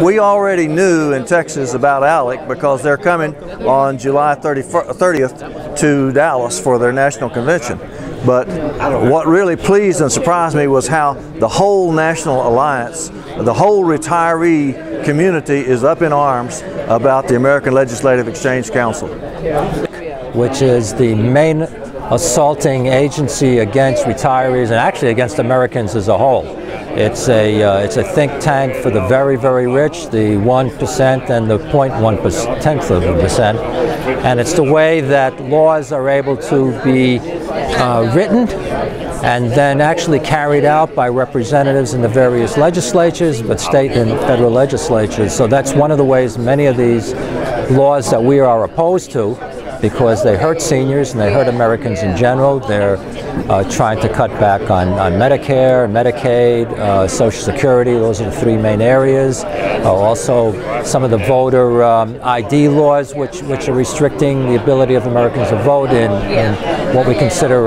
We already knew in Texas about ALEC because they're coming on July 30th to Dallas for their national convention. But what really pleased and surprised me was how the whole National Alliance, the whole retiree community is up in arms about the American Legislative Exchange Council, which is the main assaulting agency against retirees and actually against Americans as a whole. It's a think tank for the very, very rich, the 1% and the 0.1%, and it's the way that laws are able to be written and then actually carried out by representatives in the various legislatures, but state and federal legislatures. So that's one of the ways many of these laws that we are opposed to, because they hurt seniors and they hurt Americans in general. They're trying to cut back on Medicare, Medicaid, Social Security. Those are the three main areas. Also, some of the voter ID laws, which are restricting the ability of Americans to vote in what we consider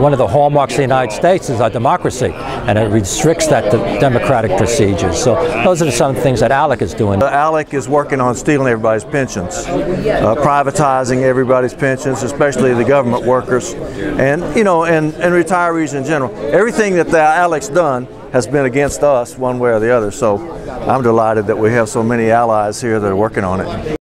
one of the hallmarks of the United States is our democracy, and it restricts that democratic procedure. So those are some things that ALEC is doing. ALEC is working on stealing everybody's pensions. Privatizing everybody's pensions, especially the government workers, and and retirees in general. Everything that the ALEC's done has been against us one way or the other. So I'm delighted that we have so many allies here that are working on it.